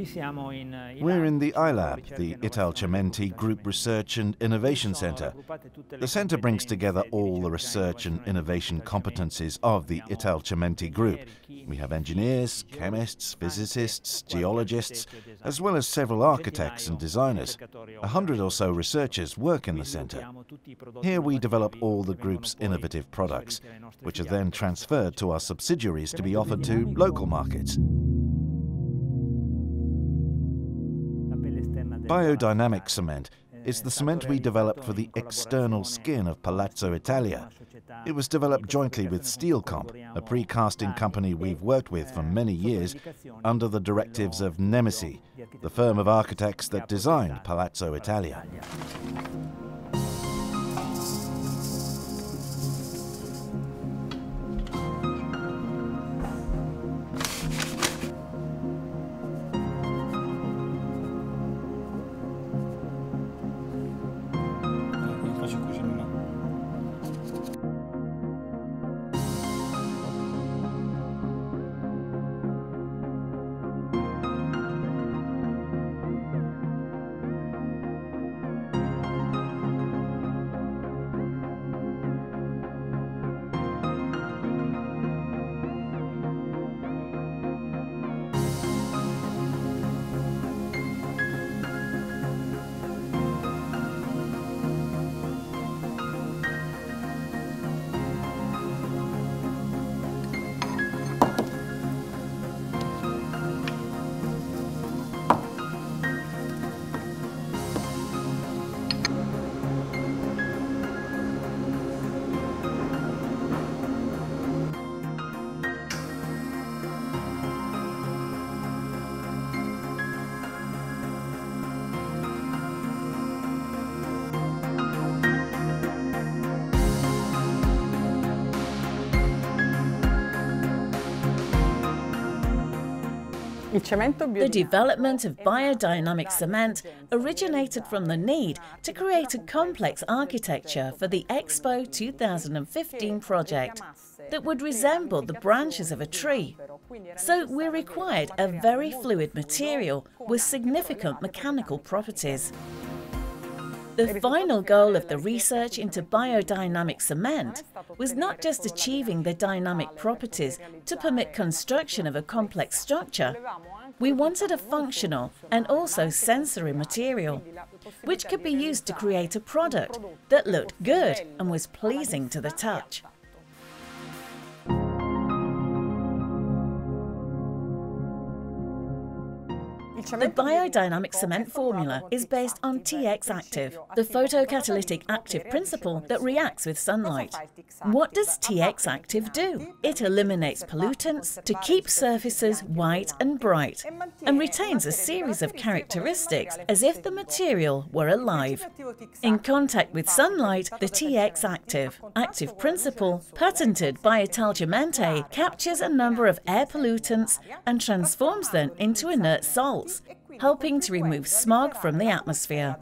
We're in the iLab, the Italgiamente Group Research and Innovation Center. The center brings together all the research and innovation competencies of the Italgiamente Group. We have engineers, chemists, physicists, geologists, as well as several architects and designers. 100 or so researchers work in the center. Here we develop all the group's innovative products, which are then transferred to our subsidiaries to be offered to local markets. Biodynamic cement is the cement we developed for the external skin of Palazzo Italia. It was developed jointly with Steelcomp, a precasting company we've worked with for many years, under the directives of Nemesi, the firm of architects that designed Palazzo Italia. The development of biodynamic cement originated from the need to create a complex architecture for the Expo 2015 project that would resemble the branches of a tree. So we required a very fluid material with significant mechanical properties. The final goal of the research into biodynamic cement was not just achieving the dynamic properties to permit construction of a complex structure. We wanted a functional and also sensory material, which could be used to create a product that looked good and was pleasing to the touch. The biodynamic cement formula is based on TX Active, the photocatalytic active principle that reacts with sunlight. What does TX Active do? It eliminates pollutants to keep surfaces white and bright and retains a series of characteristics as if the material were alive. In contact with sunlight, the TX Active principle, patented by Italgiamente, captures a number of air pollutants and transforms them into inert salts, helping to remove smog from the atmosphere.